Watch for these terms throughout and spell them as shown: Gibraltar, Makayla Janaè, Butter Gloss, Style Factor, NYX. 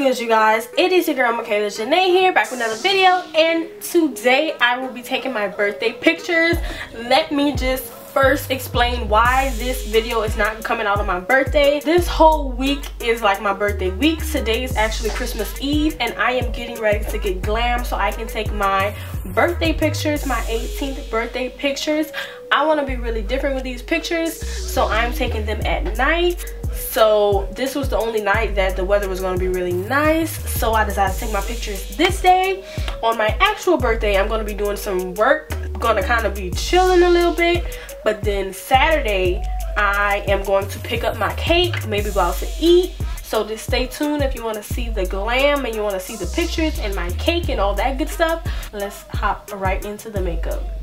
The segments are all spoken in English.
good, you guys? It is your girl Makayla Janaè here, back with another video, and today I will be taking my birthday pictures. Let me just first explain why this video is not coming out on my birthday. This whole week is like my birthday week. Today is actually Christmas Eve, and I am getting ready to get glam so I can take my birthday pictures, my 18th birthday pictures. I want to be really different with these pictures, so I'm taking them at night. So this was the only night that the weather was going to be really nice, so I decided to take my pictures this day. On my actual birthday, I'm going to be doing some work, going to kind of be chilling a little bit, but then Saturday I am going to pick up my cake, maybe go out to eat. So just stay tuned if you want to see the glam and you want to see the pictures and my cake and all that good stuff. Let's hop right into the makeup. Right.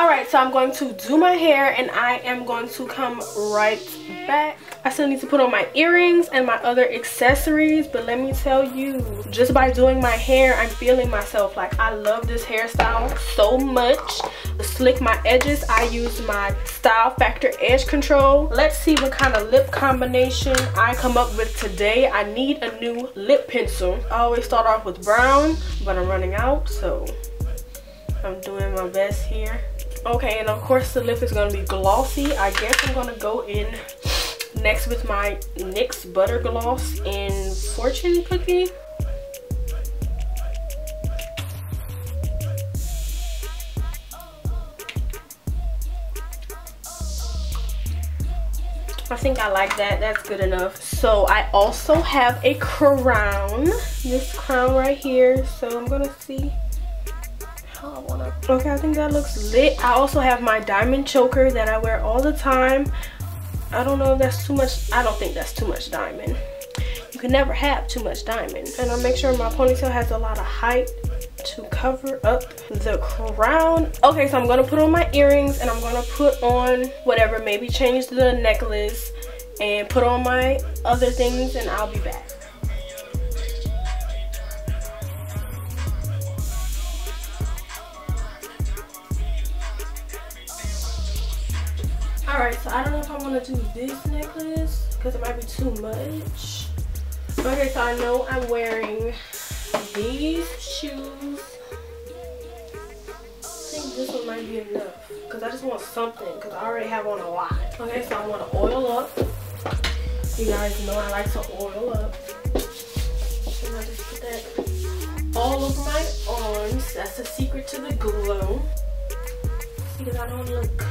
Alright, so I'm going to do my hair and I am going to come right back. I still need to put on my earrings and my other accessories, but let me tell you, just by doing my hair, I'm feeling myself. Like, I love this hairstyle so much. To slick my edges, I use my Style Factor edge control. Let's see what kind of lip combination I come up with today. I need a new lip pencil. I always start off with brown, but I'm running out, so I'm doing my best here. Okay, and of course the lip is going to be glossy. I guess I'm going to go in next with my NYX Butter Gloss in Fortune Cookie. I think I like that. That's good enough. So I also have a crown. This crown right here. So I'm going to see. Okay, I think that looks lit. I also have my diamond choker that I wear all the time. I don't know if that's too much. I don't think that's too much diamond. You can never have too much diamond. And I'll make sure my ponytail has a lot of height to cover up the crown. Okay, so I'm going to put on my earrings and I'm going to put on whatever. Maybe change the necklace and put on my other things and I'll be back. Alright, so I don't know if I want to do this necklace because it might be too much. Okay, so I know I'm wearing these shoes. I think this one might be enough because I just want something because I already have on a lot. Okay, so I want to oil up. You guys know I like to oil up. And I just put that all over my arms. That's the secret to the glow. Because I don't look